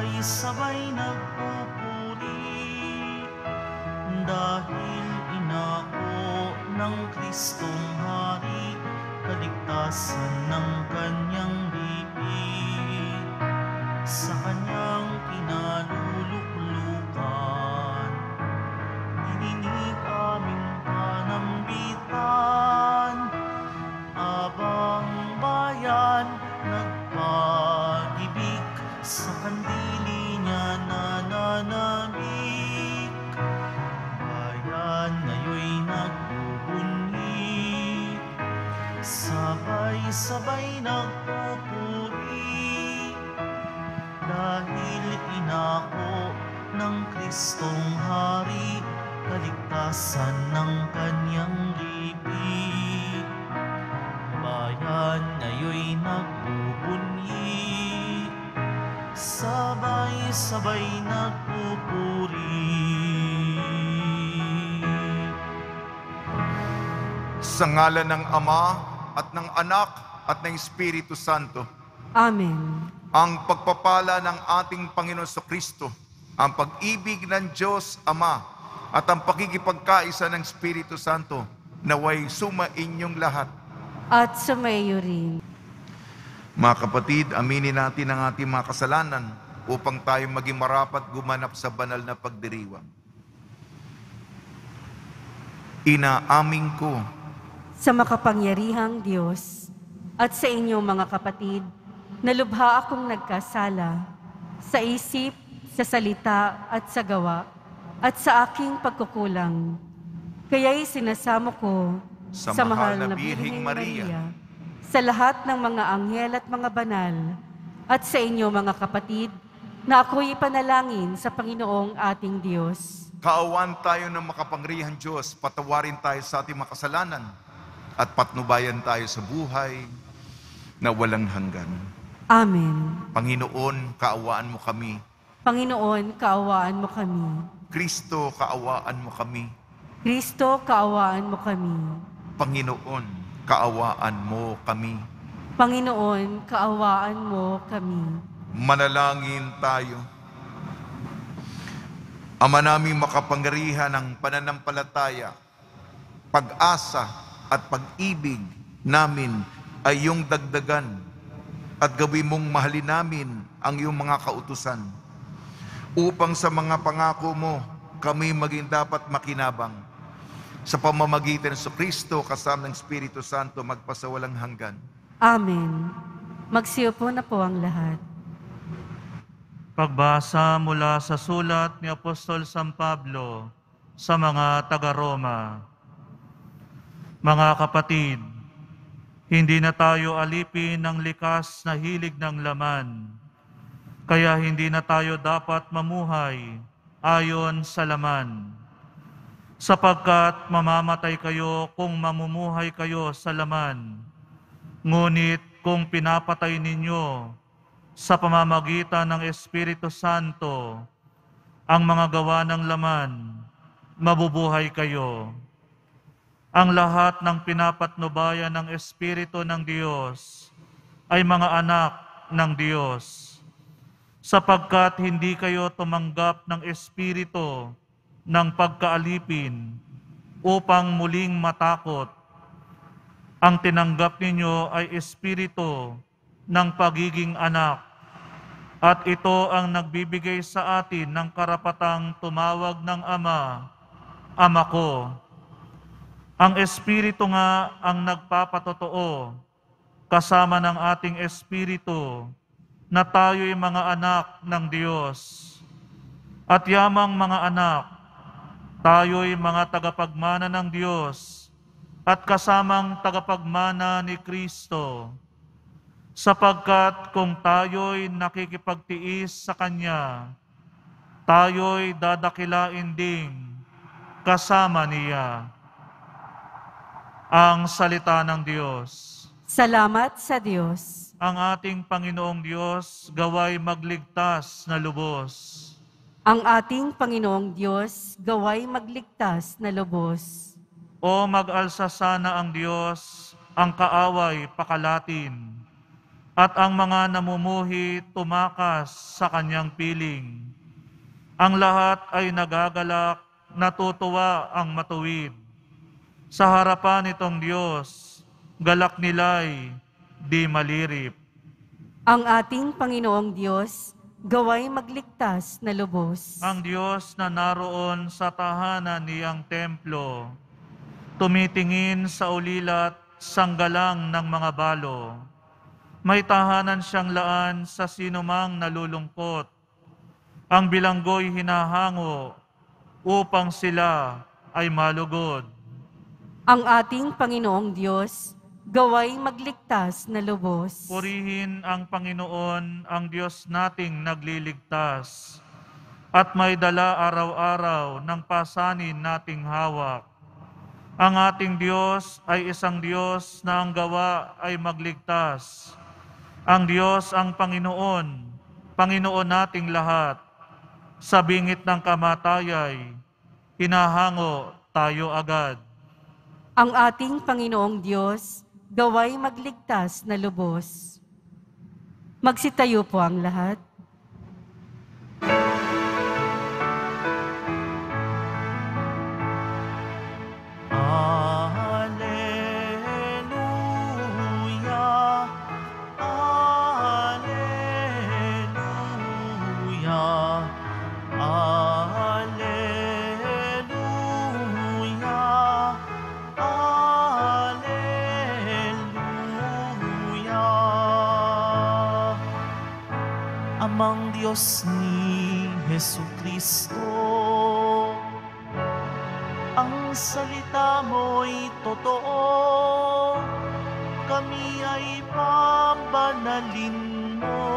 ay sabay nagpupuri, dahil inako ng Kristong Hari, kaligtasan ng kanyang lipid. Sa kanyang kinaluluklukan, dininig aming panambitan. Abang bayan nagpag-ibig, sa kandili niya nananamik. Bayan ngayo'y nagbubunyi, sabay-sabay nagpupuri, dahil inako ng Kristong Hari, kaligtasan ng kanyang lipid. Bayan ngayo'y nagbubunyi, sabay-sabay nagpupuri. Sa ngalan ng Ama at ng Anak at ng Espiritu Santo. Amen. Ang pagpapala ng ating Panginoon sa Kristo, ang pag-ibig ng Diyos Ama at ang pakikipagkaisa ng Espiritu Santo naway sumainyong lahat. At sumayo rin. Mga kapatid, aminin natin ang ating mga kasalanan upang tayo maging marapat gumanap sa banal na pagdiriwang. Inaamin ko sa makapangyarihang Diyos at sa inyo mga kapatid, na lubha akong nagkasala sa isip, sa salita at sa gawa at sa aking pagkukulang. Kaya'y sinasamo ko sa mahal na Birheng Maria, sa lahat ng mga anghel at mga banal, at sa inyo mga kapatid, na ako'y ipanalangin sa Panginoong ating Diyos. Kaawaan tayo ng makapangyarihang Diyos, patawarin tayo sa ating mga kasalanan, at patnubayan tayo sa buhay na walang hanggan. Amen. Panginoon, kaawaan mo kami. Panginoon, kaawaan mo kami. Kristo, kaawaan mo kami. Kristo, kaawaan mo kami. Panginoon, kaawaan mo kami. Panginoon, kaawaan mo kami. Manalangin tayo. Ama naming makapangyarihan ng pananampalataya, pag-asa at pag-ibig namin ay iyong dagdagan at gawin mong mahalin namin ang iyong mga kautusan, upang sa mga pangako mo kami maging dapat makinabang. Sa pamamagitan sa Kristo, kasama ng Espiritu Santo, magpasawalang hanggan. Amen. Magsiupo na po ang lahat. Pagbasa mula sa sulat ni Apostol San Pablo sa mga taga-Roma. Mga kapatid, hindi na tayo alipin ng likas na hilig ng laman, kaya hindi na tayo dapat mamuhay ayon sa laman, sapagkat mamamatay kayo kung mamumuhay kayo sa laman. Ngunit kung pinapatay ninyo sa pamamagitan ng Espiritu Santo ang mga gawa ng laman, mabubuhay kayo. Ang lahat ng pinapatnubayan ng Espiritu ng Diyos ay mga anak ng Diyos, sapagkat hindi kayo tumanggap ng Espiritu ng pagkaalipin upang muling matakot. Ang tinanggap ninyo ay espiritu ng pagiging anak, at ito ang nagbibigay sa atin ng karapatang tumawag ng Ama, Ama ko. Ang espiritu nga ang nagpapatotoo kasama ng ating espiritu na tayo'y mga anak ng Diyos. At yamang mga anak, tayo'y mga tagapagmana ng Diyos at kasamang tagapagmana ni Kristo, sapagkat kung tayo'y nakikipagtiis sa Kanya, tayo'y dadakilain ding kasama Niya. Ang salita ng Diyos. Salamat sa Diyos. Ang ating Panginoong Diyos gawa'y magligtas na lubos. Ang ating Panginoong Diyos gawa'y magligtas na lubos. O mag-alsa sana ang Diyos, ang kaaway pakalatin, at ang mga namumuhi tumakas sa kanyang piling. Ang lahat ay nagagalak, natutuwa ang matuwid. Sa harapan nitong Diyos, galak nila'y di malirip. Ang ating Panginoong Diyos, gaway magligtas na lubos. Ang Diyos na naroon sa tahanan niyang templo, tumitingin sa ulilat sanggalang ng mga balo. May tahanan siyang laan sa sinumang nalulungkot. Ang bilanggo'y hinahango upang sila ay malugod. Ang ating Panginoong Diyos, gaway magligtas na lubos. Purihin ang Panginoon, ang Diyos nating nagliligtas, at may dala araw-araw ng pasanin nating hawak. Ang ating Diyos ay isang Diyos na ang gawa ay magligtas. Ang Diyos ang Panginoon, Panginoon nating lahat. Sa bingit ng kamatayay, hinahango tayo agad. Ang ating Panginoong Diyos, gaway magligtas na lubos. Magsitayo po ang lahat. Amang Diyos ni Jesucristo, ang salita mo'y totoo, kami ay pambanalin mo.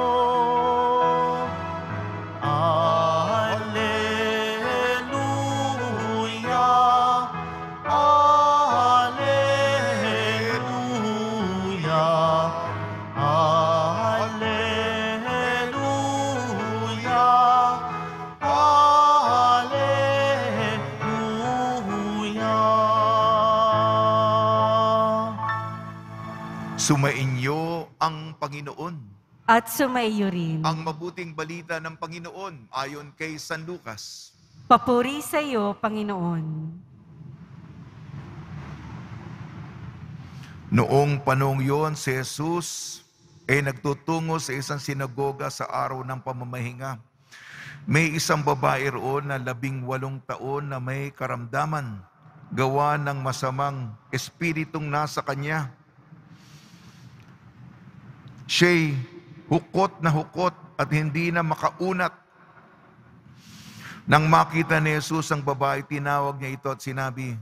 Sumainyo ang Panginoon. At sumaiyo rin. Ang mabuting balita ng Panginoon ayon kay San Lucas. Papuri sa iyo, Panginoon. Noong panahong yon, si Jesus ay nagtutungo sa isang sinagoga sa araw ng pamamahinga. May isang babae roon na 18 na may karamdaman, gawa ng masamang espiritong nasa kanya. Siya'y hukot na hukot at hindi na makaunat. Nang makita ni Jesus ang babae, tinawag niya ito at sinabi,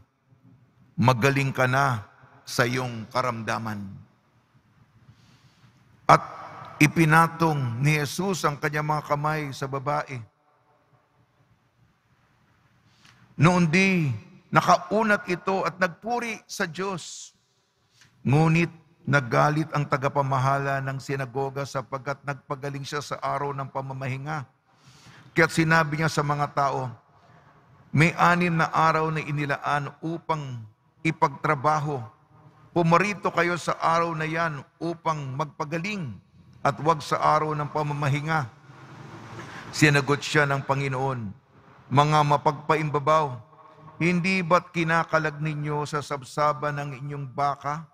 "Magaling ka na sa iyong karamdaman." At ipinatong ni Jesus ang kanyang mga kamay sa babae. Noon di nakaunat ito at nagpuri sa Diyos. Ngunit naggalit ang tagapamahala ng sinagoga sapagkat nagpagaling siya sa araw ng pamamahinga. Kaya't sinabi niya sa mga tao, "May 6 na araw na inilaan upang ipagtrabaho. Pumarito kayo sa araw na yan upang magpagaling at huwag sa araw ng pamamahinga." Sinagot siya ng Panginoon, "Mga mapagpaimbabaw, hindi ba't kinakalag ninyo sa sabsaba ng inyong baka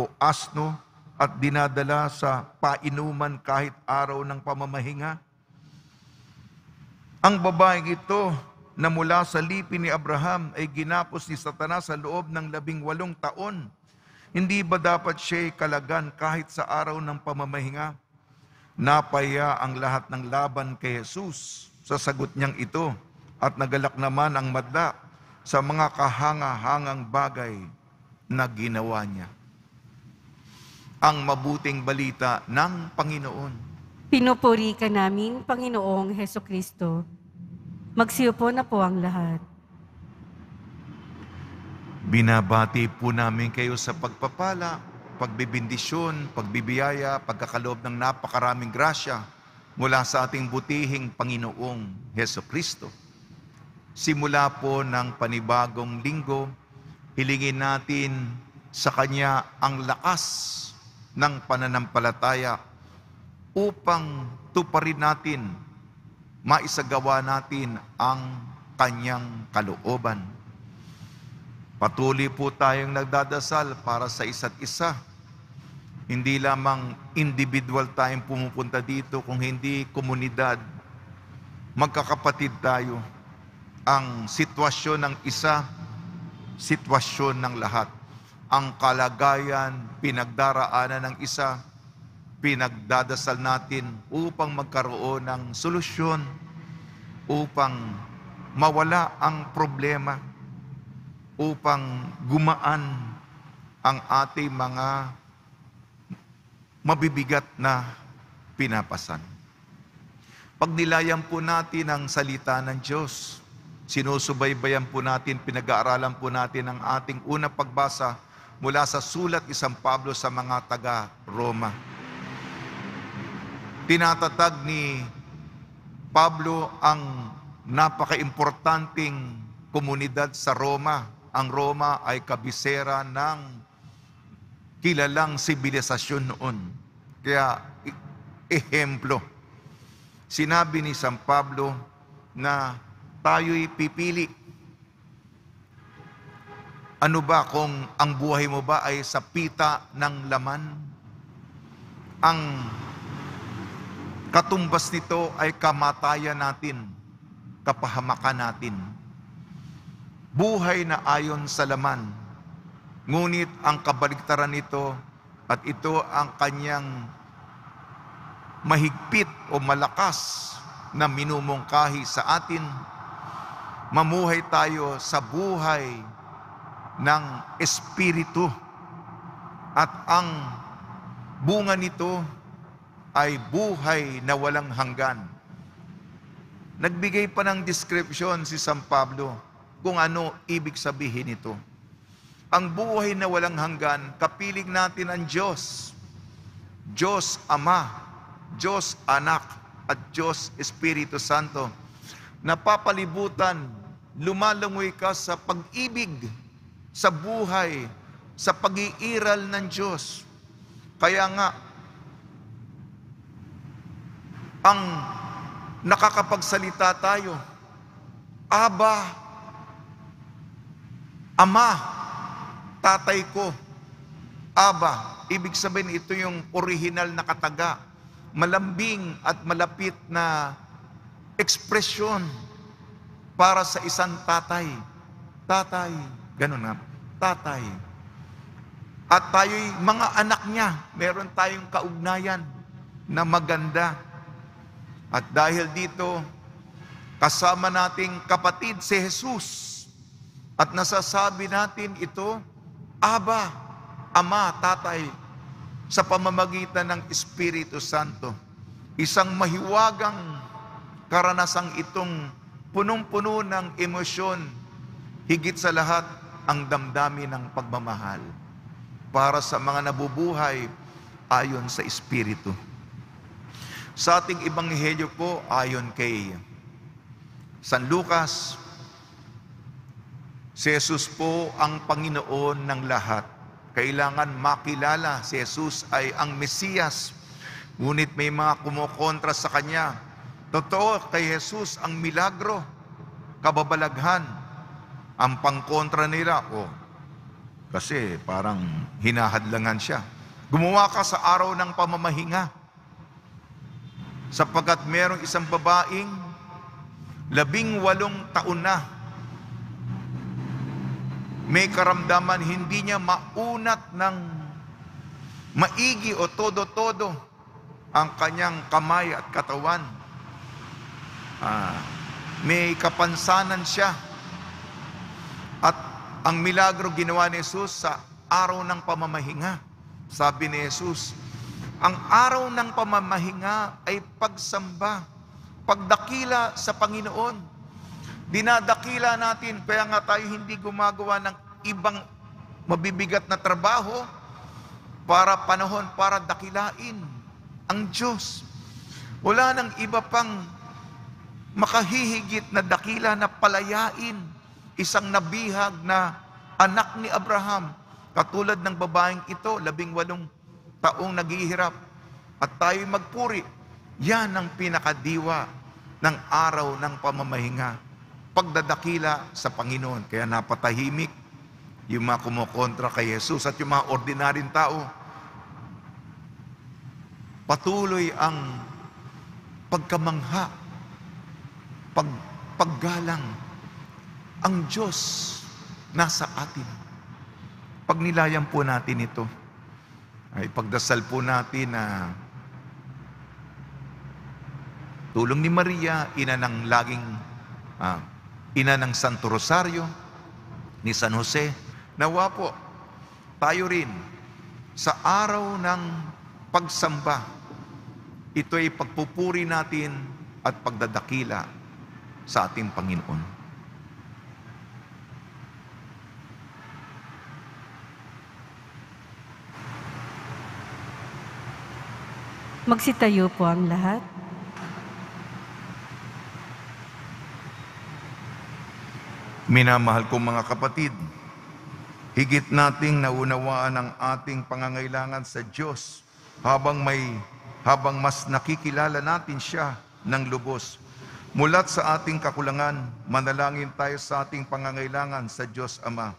o asno at dinadala sa painuman kahit araw ng pamamahinga? Ang babaeng ito na mula sa lipi ni Abraham ay ginapos ni Satanas sa loob ng 18 taon. Hindi ba dapat siya'y kalagan kahit sa araw ng pamamahinga?" Napaya ang lahat ng laban kay Jesus sa sagot niyang ito at nagalak naman ang madla sa mga kahanga-hangang bagay na ginawa niya. Ang mabuting balita ng Panginoon. Pinupuri ka namin, Panginoong Jesucristo. Magsiupo na po ang lahat. Binabati po namin kayo sa pagpapala, pagbibindisyon, pagbibiyaya, pagkakaloob ng napakaraming grasya mula sa ating butihing Panginoong Jesucristo. Simula po ng panibagong linggo, hilingin natin sa Kanya ang lakas ng pananampalataya upang tuparin natin, maisagawa natin ang kanyang kalooban. Patuloy po tayong nagdadasal para sa isa't isa. Hindi lamang individual tayong pumupunta dito, kung hindi komunidad, magkakapatid tayo. Ang sitwasyon ng isa, sitwasyon ng lahat. Ang kalagayan, pinagdaraanan ng isa, pinagdadasal natin upang magkaroon ng solusyon, upang mawala ang problema, upang gumaan ang ating mga mabibigat na pinapasan. Pagnilayan po natin ang salita ng Diyos, sinusubaybayan po natin, pinag-aaralan po natin ang ating unang pagbasa mula sa sulat ni San Pablo sa mga taga-Roma. Tinatatag ni Pablo ang napaka-importanting komunidad sa Roma. Ang Roma ay kabisera ng kilalang sibilisasyon noon. Kaya, ehemplo. Sinabi ni San Pablo na tayo'y pipili. Ano ba kung ang buhay mo ba ay sa pita ng laman? Ang katumbas nito ay kamatayan natin, kapahamakan natin. Buhay na ayon sa laman, ngunit ang kabaligtaran nito at ito ang kanyang mahigpit o malakas na minumungkahi sa atin, mamuhay tayo sa buhay ng Espiritu at ang bunga nito ay buhay na walang hanggan. Nagbigay pa ng description si San Pablo kung ano ibig sabihin nito. Ang buhay na walang hanggan, kapiling natin ang Diyos. Diyos Ama, Diyos Anak, at Diyos Espiritu Santo. Napapalibutan, lumalangoy ka sa pag-ibig, sa buhay, sa pag-iiral ng Diyos. Kaya nga, ang nakakapagsalita tayo, Aba, Ama, Tatay ko, Aba. Ibig sabihin, ito yung original na kataga, malambing at malapit na ekspresyon para sa isang tatay. Tatay, ganun nga, tatay. At tayo'y mga anak niya, meron tayong kaugnayan na maganda. At dahil dito, kasama nating kapatid si Jesus. At nasasabi natin ito, Aba, Ama, Tatay, sa pamamagitan ng Espiritu Santo. Isang mahiwagang karanasang itong punong-puno ng emosyon, higit sa lahat ang damdamin ng pagmamahal para sa mga nabubuhay ayon sa Espiritu. Sa ating ebanghelyo po, ayon kay San Lucas, si Jesus po ang Panginoon ng lahat. Kailangan makilala si Jesus ay ang Mesiyas, ngunit may mga kumukontra sa Kanya. Totoo, kay Jesus ang milagro, kababalaghan. Ang pangkontra nila, kasi parang hinahadlangan siya. Gumawa ka sa araw ng pamamahinga, sapagkat merong isang babaeng 18 taon na may karamdaman, hindi niya maunat ng maigi o todo-todo ang kanyang kamay at katawan. May kapansanan siya. At ang milagro ginawa ni Jesus sa araw ng pamamahinga. Sabi ni Jesus, ang araw ng pamamahinga ay pagsamba, pagdakila sa Panginoon. Dinadakila natin, kaya nga tayo hindi gumagawa ng ibang mabibigat na trabaho para panahon, para dakilain ang Diyos. Wala nang iba pang makahihigit na dakila na palayain isang nabihag na anak ni Abraham, katulad ng babaeng ito, 18 taong naghihirap. at tayo'y magpuri. Yan ang pinakadiwa ng araw ng pamamahinga, pagdadakila sa Panginoon. Kaya napatahimik yung mga kumukontra kay Jesus at yung mga ordinaryong tao. Patuloy ang pagkamangha, paggalang. Ang Diyos nasa atin. Pagnilayan po natin ito. Ay pagdasal po natin na tulong ni Maria, ina ng laging ina ng Santo Rosario, ni San Jose. Nawa po tayo rin sa araw ng pagsamba, ito ay pagpupuri natin at pagdadakila sa ating Panginoon. Magsitayo po ang lahat. Minamahal kong mga kapatid, higit nating naunawaan ang ating pangangailangan sa Diyos habang mas nakikilala natin siya ng lubos. Mulat sa ating kakulangan, manalangin tayo sa ating pangangailangan sa Diyos Ama.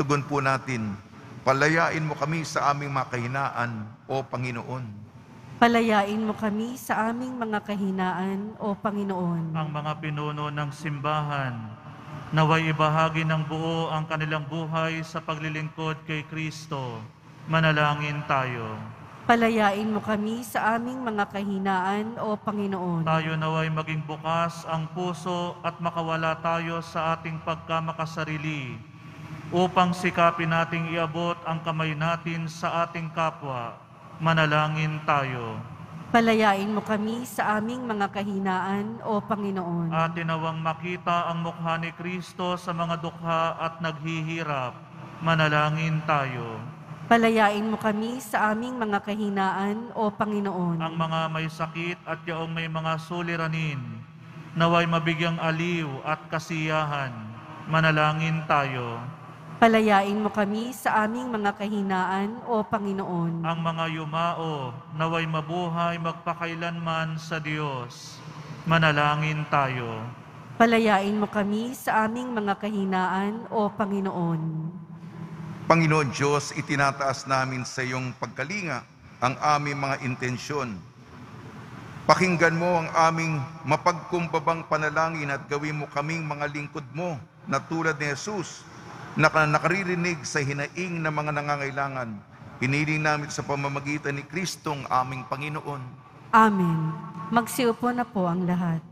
Tugon po natin, palayain mo kami sa aming mga kahinaan, o Panginoon. Palayain mo kami sa aming mga kahinaan, o Panginoon. Ang mga pinuno ng simbahan, naway ibahagi ng buo ang kanilang buhay sa paglilingkod kay Kristo. Manalangin tayo. Palayain mo kami sa aming mga kahinaan, o Panginoon. Tayo naway maging bukas ang puso at makawala tayo sa ating pagkamakasarili upang sikapin nating iabot ang kamay natin sa ating kapwa. Manalangin tayo. Palayain mo kami sa aming mga kahinaan, o Panginoon. Atin nawang makita ang mukha ni Kristo sa mga dukha at naghihirap. Manalangin tayo. Palayain mo kami sa aming mga kahinaan, o Panginoon. Ang mga may sakit at yaong may mga suliranin, naway mabigyang aliw at kasiyahan. Manalangin tayo. Palayain mo kami sa aming mga kahinaan, o Panginoon. Ang mga yumao, naway mabuhay magpakailanman sa Diyos. Manalangin tayo. Palayain mo kami sa aming mga kahinaan, o Panginoon. Panginoon Diyos, itinataas namin sa iyong pagkalinga ang aming mga intensyon. Pakinggan mo ang aming mapagkumbabang panalangin at gawin mo kaming mga lingkod mo na tulad ni Jesus, nakaririnig sa hinaing ng mga nangangailangan. Hiniling namin sa pamamagitan ni Kristong aming Panginoon. Amen. Magsiupo na po ang lahat.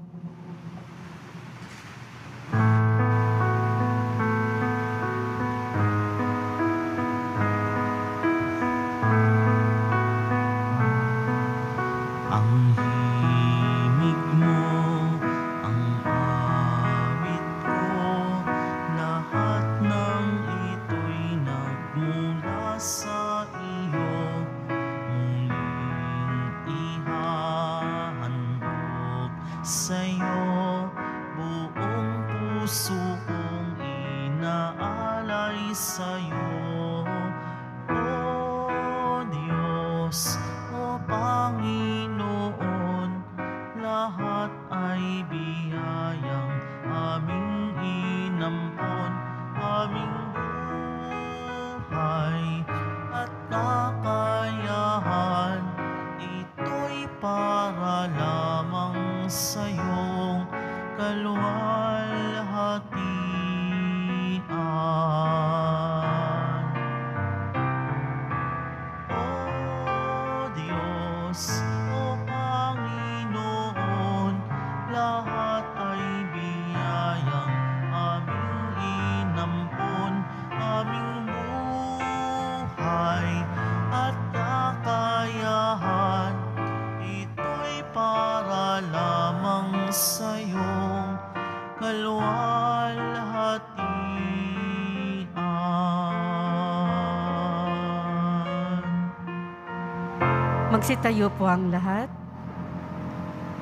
Magsitayo po ang lahat.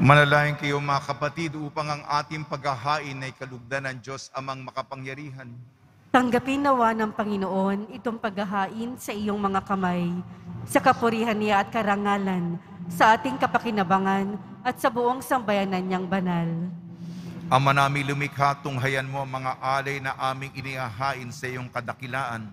Manalangin kayo mga kapatid upang ang ating paghahain ay kalugdan ng Diyos Amang makapangyarihan. Tanggapin nawa ng Panginoon itong paghahain sa iyong mga kamay, sa kapurihan niya at karangalan sa ating kapakinabangan at sa buong sambayanan niyang banal. Ama namin lumikha, tunghayan mo ang mga alay na aming inihahain sa iyong kadakilaan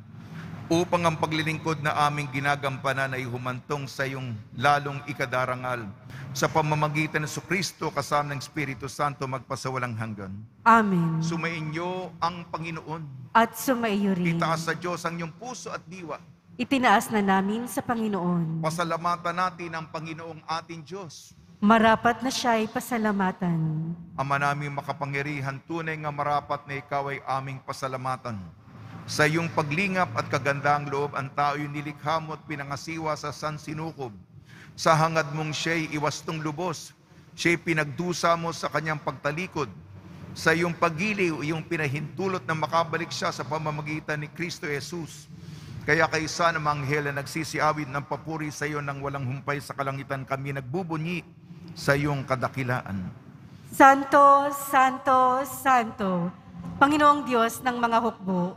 upang ang paglilingkod na aming ginagampanan ay humantong sa iyong lalong ikadarangal sa pamamagitan ng Jesucristo kasama ng Espiritu Santo magpasawalang hanggan. Amen. Sumainyo ang Panginoon. At sumaiyo rin. Itaas sa Diyos ang iyong puso at diwa. Itinaas na namin sa Panginoon. Pasalamatan natin ang Panginoong ating Diyos. Marapat na siya ay pasalamatan. Ama namin makapangyarihan, tunay nga marapat na ikaw ay aming pasalamatan. Sa iyong paglingap at kagandang loob, ang tao'y nilikha mo at pinangasiwa sa sansinukob. Sa hangad mong siya'y iwastong lubos, siya'y pinagdusa mo sa kanyang pagtalikod. Sa iyong pagiliw, iyong pinahintulot na makabalik siya sa pamamagitan ni Kristo Jesus. Kaya kaysa ng anghel na nagsisiawit ng papuri sa iyo nang walang humpay sa kalangitan, kami nagbubunyi sa iyong kadakilaan. Santo, Santo, Santo, Panginoong Diyos ng mga hukbo,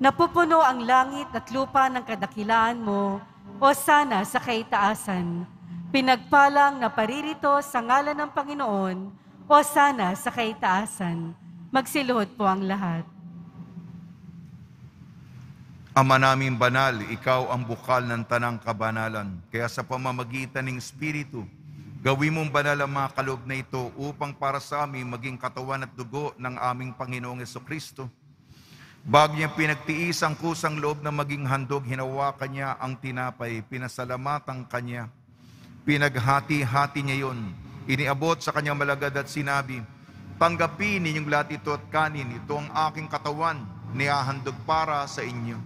napupuno ang langit at lupa ng kadakilaan mo, o sana sa kaitaasan. Pinagpalang na paririto sa ngalan ng Panginoon, o sana sa kaitaasan. Magsiluhod po ang lahat. Ama namin banal, ikaw ang bukal ng tanang kabanalan. Kaya sa pamamagitan ng Espiritu, gawin mong banal ang mga kaloob na ito upang para sa amin maging katawan at dugo ng aming Panginoong Jesucristo. Bago niyang pinagtiis ang kusang loob na maging handog, hinawakan niya ang tinapay, pinasalamatan kanya, pinaghati-hati niya yon, iniabot sa kanyang malagad at sinabi, "Tanggapin ninyong lahat ito at kanin, ito ang aking katawan, nihahandog para sa inyo."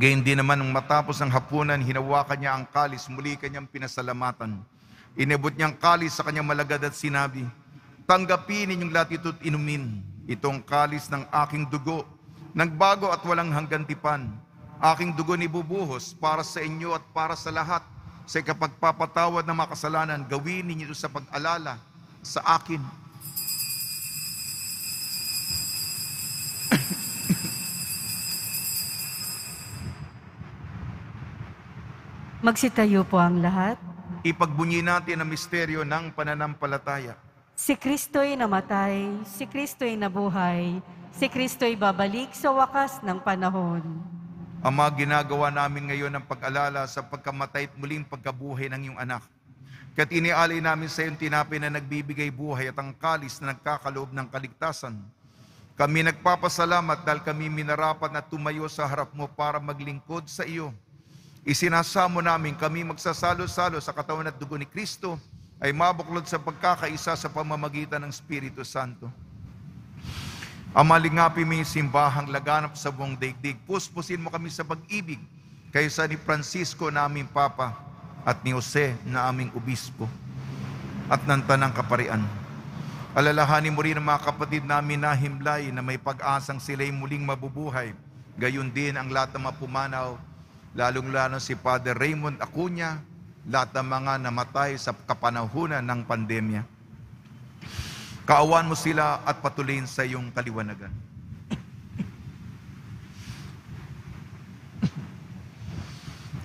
Gayun din naman, nung matapos ang hapunan, hinawakan niya ang kalis, muli kanyang pinasalamatan. Inabot niya ang kalis sa kanyang malagad at sinabi, "Tanggapin ninyong lahat ito't inumin. Itong kalis ng aking dugo, nagbago at walang hanggang tipan. Aking dugo ni bubuhos para sa inyo at para sa lahat. Sa ikapagpapatawad ng mga kasalanan, gawin ninyo sa pag-alala sa akin." Magsitayo po ang lahat. Ipagbunyi natin ang misteryo ng pananampalataya. Si Kristo'y namatay, si Kristo'y nabuhay, si Kristo'y babalik sa wakas ng panahon. Ama, ginagawa namin ngayon ang pag-alala sa pagkamatay at muling pagkabuhay ng iyong anak. Kaya't inialay namin sa iyong tinapay na nagbibigay buhay at ang kalis na nagkakaloob ng kaligtasan. Kami nagpapasalamat dahil kami minarapat na tumayo sa harap mo para maglingkod sa iyo. Isinasamo namin kami magsasalo-salo sa katawan at dugo ni Kristo ay mabuklod sa pagkakaisa sa pamamagitan ng Espiritu Santo. Ama, lingapin mo yung simbahang laganap sa buong daigdig. Puspusin mo kami sa pag-ibig kaysa ni Francisco na aming Papa at ni Jose na aming Obispo at ng Tanang Kaparian. Alalahanin mo rin ang mga kapatid namin na himlay na may pag-asang sila'y muling mabubuhay. Gayun din ang lahat ng mapumanaw, lalong-lalo si Father Raymond Acuña, lahat ng mga namatay sa kapanahunan ng pandemya. Kaawaan mo sila at patuloyin sa iyong kaliwanagan.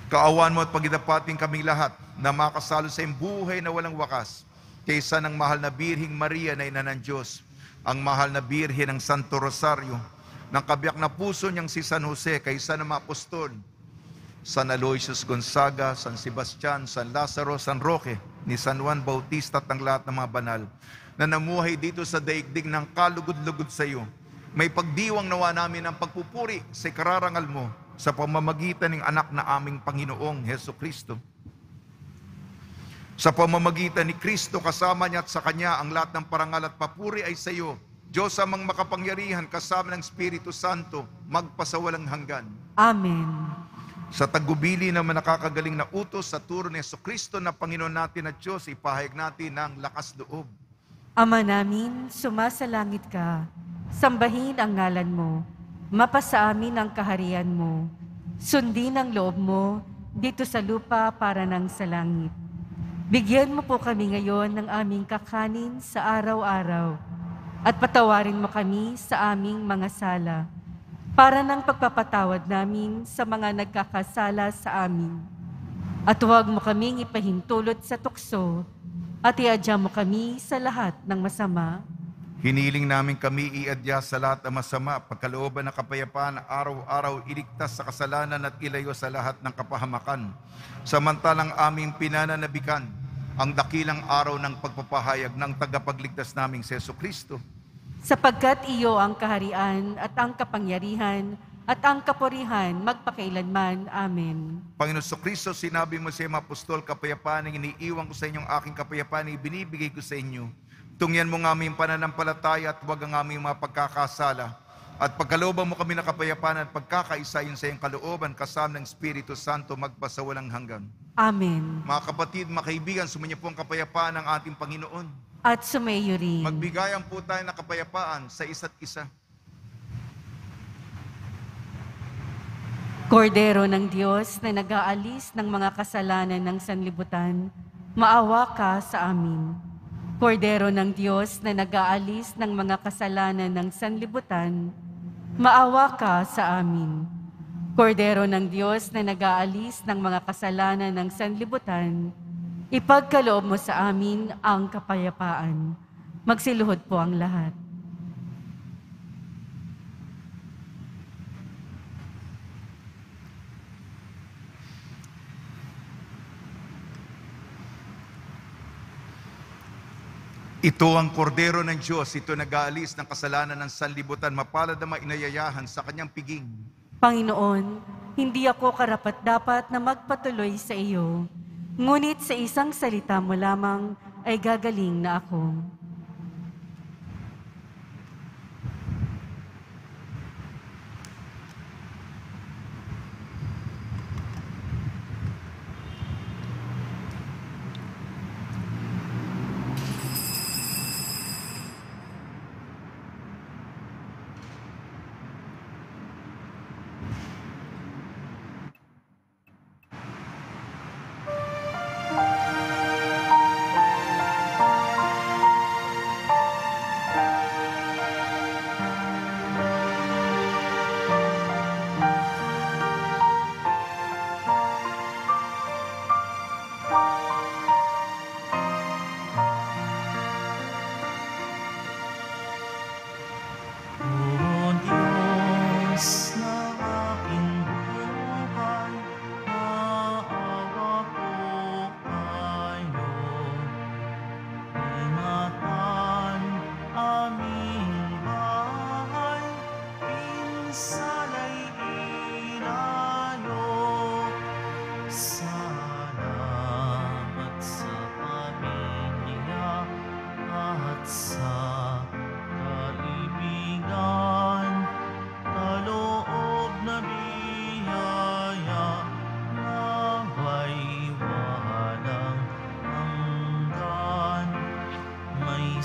Kaawaan mo at pagidapating kaming lahat na makasalo sa iyong buhay na walang wakas kaysa ng mahal na Birhing Maria na ina ng Diyos, ang mahal na Birhen ng Santo Rosario, ng kabiyak na puso niyang si San Jose kaysa ng mga apostol, San Aloysius Gonzaga, San Sebastian, San Lazaro, San Roque, ni San Juan Bautista at ang lahat ng mga banal na namuhay dito sa daigdig ng kalugod-lugod sa iyo. May pagdiwang nawa namin ang pagpupuri sa kararangal mo sa pamamagitan ng anak na aming Panginoong Jesucristo. Sa pamamagitan ni Kristo kasama niya at sa Kanya, ang lahat ng parangal at papuri ay sa iyo, Diyos amang makapangyarihan kasama ng Espiritu Santo, magpasawalang hanggan. Amen. Sa tagubili na nakakagaling na utos sa turo ni Jesucristo na Panginoon natin at Diyos, ipahayag natin ang lakas loob. Ama namin, sumasalangit ka. Sambahin ang ngalan mo. Mapasa amin ang kaharian mo. Sundin ang loob mo dito sa lupa para nang sa langit. Bigyan mo po kami ngayon ng aming kakanin sa araw-araw at patawarin mo kami sa aming mga sala para ng pagpapatawad namin sa mga nagkakasala sa amin. At huwag mo kaming ipahintulot sa tukso at iadya mo kami sa lahat ng masama. Hiniling namin kami iadya sa lahat ng masama, pagkalooban ng kapayapaan, araw-araw iligtas sa kasalanan at ilayo sa lahat ng kapahamakan. Samantalang aming pinananabikan ang dakilang araw ng pagpapahayag ng tagapagligtas naming si Jesucristo. Sapagkat iyo ang kaharian at ang kapangyarihan at ang kapurihan magpakailanman. Amen. Panginoon Jesucristo, sinabi mo sa mga apostol, kapayapaan ang iniiwan ko sa inyo, ang aking kapayapaan ay binibigay ko sa inyo. Tungyan mo ng aming pananampalataya at huwag ang aming mga pagkakasala. At pagkalooban mo kami na kapayapaan at pagkakaisayon sa iyong kalooban kasama ng Espiritu Santo magpasawalang hanggan. Amen. Mga kapatid, mga kaibigan, sumainyo po ang kapayapaan ng ating Panginoon. At sumainyo rin. Magbigayan po tayo ng kapayapaan sa isa't isa. Kordero ng Diyos na nag-aalis ng mga kasalanan ng sanlibutan, maawa ka sa amin. Kordero ng Diyos na nag-aalis ng mga kasalanan ng sanlibutan, maawa ka sa amin. Kordero ng Diyos na nag-aalis ng mga kasalanan ng sanlibutan, ipagkaloob mo sa amin ang kapayapaan. Magsiluhod po ang lahat. Ito ang kordero ng Diyos, ito nag-aalis ng kasalanan ng sanlibutan, mapalad na mainayayahan sa kanyang piging. Panginoon, hindi ako karapat-dapat na magpatuloy sa iyo, ngunit sa isang salita mo lamang ay gagaling na ako.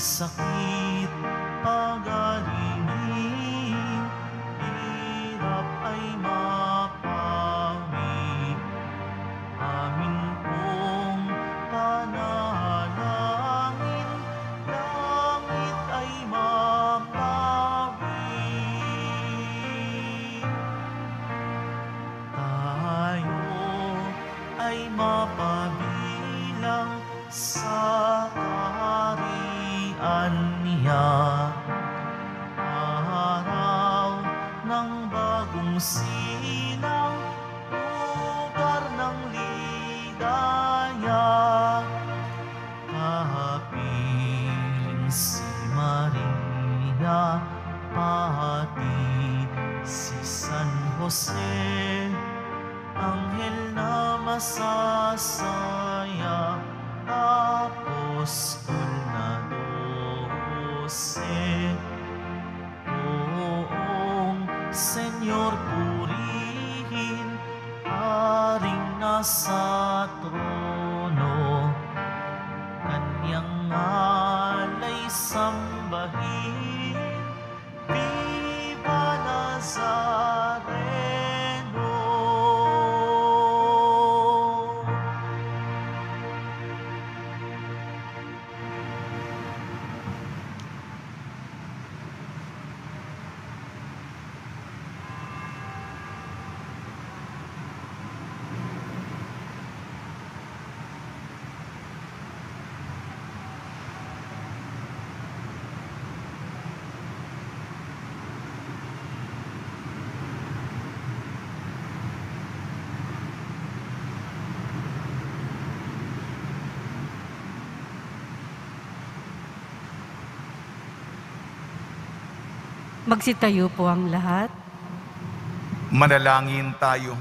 Sakit, pagalingin, hirap ay mapawid. Amin pong panalangin, langit ay mapawid. Tayo ay mapabilang sa araw ng bagong silang lugar ng ligaya. Kapiling si Maria, pati si San Jose, anghel na masasaya, apostol na Oong Senyor, purihin, paring nasa trono, kanyang alay sambahin, Viva Nazareno. Magsitayo po ang lahat. Manalangin tayo.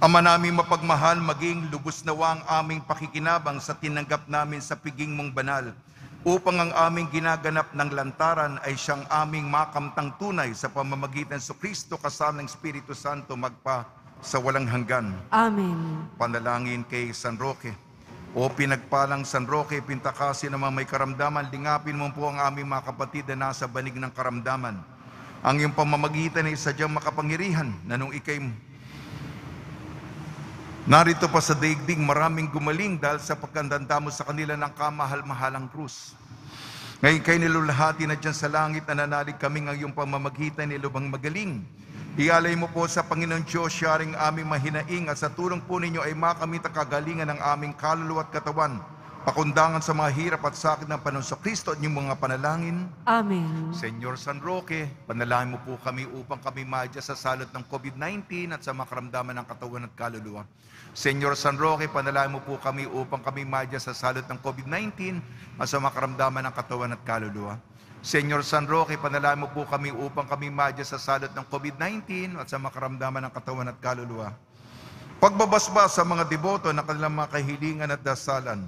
Ama namin mapagmahal, maging lubos nawa ang aming pakikinabang sa tinanggap namin sa piging mong banal, upang ang aming ginaganap ng lantaran ay siyang aming makamtang tunay sa pamamagitan sa Kristo kasama ng Espiritu Santo magpa sa walang hanggan. Amen. Panalangin kay San Roque. O pinagpalang San Roque, pintakasin naman may karamdaman, lingapin mo po ang aming mga kapatid na nasa banig ng karamdaman. Ang iyong pamamagitan ay sadyang makapangirihan na nung ikay narito pa sa daigdig, maraming gumaling dahil sa pagkandanda mo sa kanila ng kamahal-mahalang krus. Ngayon kayo nilulahati na dyan sa langit, nananalig kami ng iyong pamamagitan ni Lubang Magaling. Ialay mo po sa Panginoon Diyos, sharing aming mahinaing at sa tulong po ninyo ay makamit ang kagalingan ng aming kaluluwa at katawan, pakundangan sa mga hirap at sakit ng Panginoon sa Kristo at yung mga panalangin. Amen. Senyor San Roque, panalangin mo po kami upang kami maadya sa salot ng COVID-19 at sa makaramdaman ng katawan at kaluluwa. Senyor San Roque, panalangin mo po kami upang kami maadya sa salot ng COVID-19 at sa makaramdaman ng katawan at kaluluwa. Senyor San Roque, panalangin mo po kami upang kami maadya sa salot ng COVID-19 at sa makaramdaman ng katawan at kaluluwa. Pagbabasbas sa mga deboto na kanilang mga kahilingan at dasalan.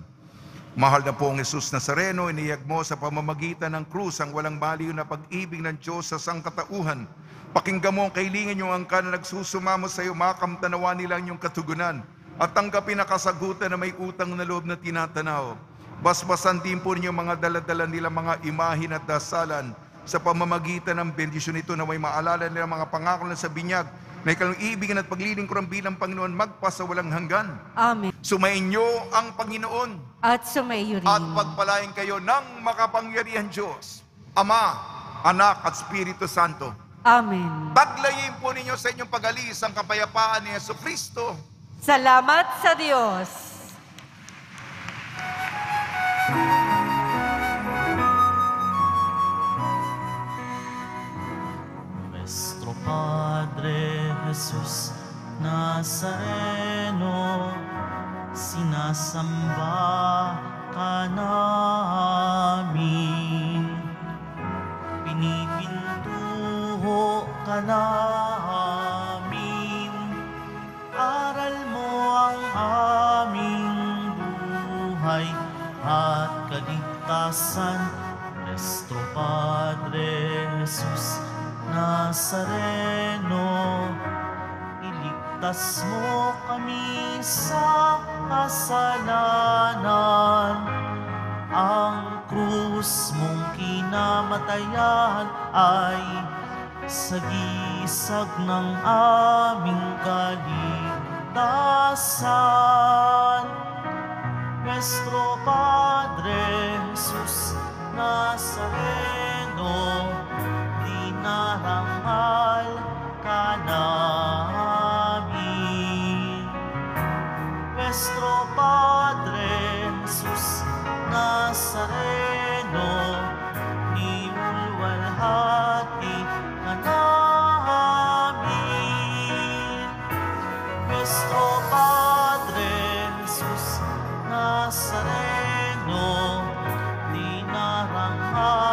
Mahal na pong Jesus Nazareno, iniyag mo sa pamamagitan ng krus ang walang baliw na pag-ibig ng Diyos sa sangkatauhan. Pakinggan mo ang kahilingan niyong angkan na nagsusumamo sa iyo, makamtanawa nila ang iyong katugunan at tanggapin na kasagutan na may utang na loob na tinatanaw. Basbasan din po niyo mga daladala nila mga imahin at dasalan sa pamamagitan ng bendisyon nito na may maalala nila mga pangako na sa binyag na ikalong-ibigin at paglilingkuran bilang Panginoon magpasa walang hanggan. Amen. Sumayin niyo ang Panginoon at sumayin rin. At pagpalain kayo ng makapangyarihan Diyos, Ama, Anak at Espiritu Santo. Amen. Taglayin po ninyo sa inyong pag-alis ang kapayapaan ni Jesucristo. Salamat sa Diyos. Nuestro Padre Jesus Nazareno, sinasamba ka namin, pinipintuho ka namin, aral mo ang aming buhay at kaligtasan. Nuestro Padre Jesus Nazareno, iligtas mo kami sa kasalanan. Ang krus mong kinamatayan ay sagisag ng aming kaligtasan. Nuestro Padre Jesus Nazareno, narangal ka namin. Nuestro Padre Jesus Nazareno, niluwalhati ka namin. Nuestro Padre Jesus Nazareno, dinarangal